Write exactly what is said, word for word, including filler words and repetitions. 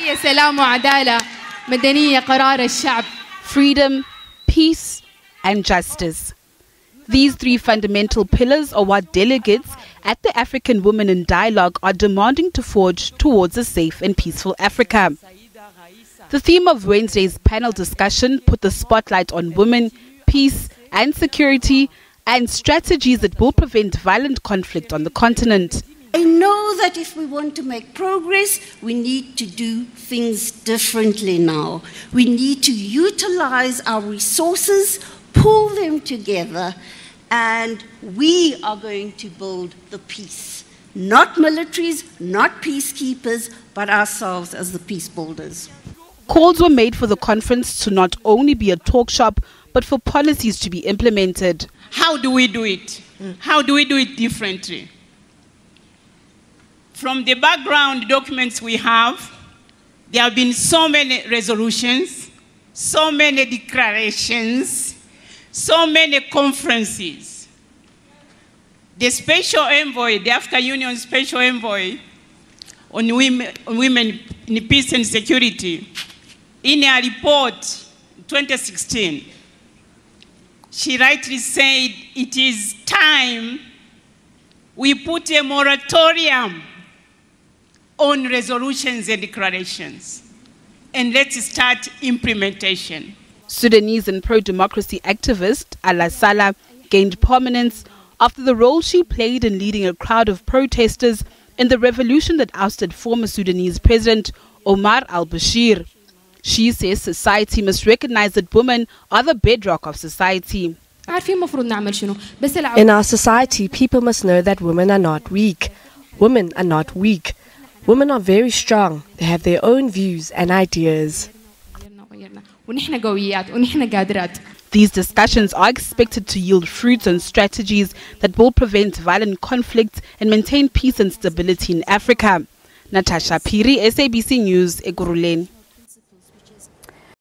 Freedom, peace, and justice. These three fundamental pillars are what delegates at the African Women in Dialogue are demanding to forge towards a safe and peaceful Africa. The theme of Wednesday's panel discussion put the spotlight on women, peace and security, and strategies that will prevent violent conflict on the continent. I know that if we want to make progress, we need to do things differently now. We need to utilize our resources, pull them together, and we are going to build the peace. Not militaries, not peacekeepers, but ourselves as the peace builders. Calls were made for the conference to not only be a talk shop, but for policies to be implemented. How do we do it? How do we do it differently? From the background documents we have, there have been so many resolutions, so many declarations, so many conferences. The special envoy, the African Union special envoy on women, on women in peace and security, in a report in twenty sixteen, she rightly said it is time we put a moratorium on resolutions and declarations, and let's start implementation. Sudanese and pro-democracy activist Alaa Salah gained prominence after the role she played in leading a crowd of protesters in the revolution that ousted former Sudanese President Omar al-Bashir. She says society must recognize that women are the bedrock of society. In our society, people must know that women are not weak. Women are not weak. Women are very strong. They have their own views and ideas. These discussions are expected to yield fruits and strategies that will prevent violent conflict and maintain peace and stability in Africa. Natasha Phiri, S A B C News, Ekurhuleni.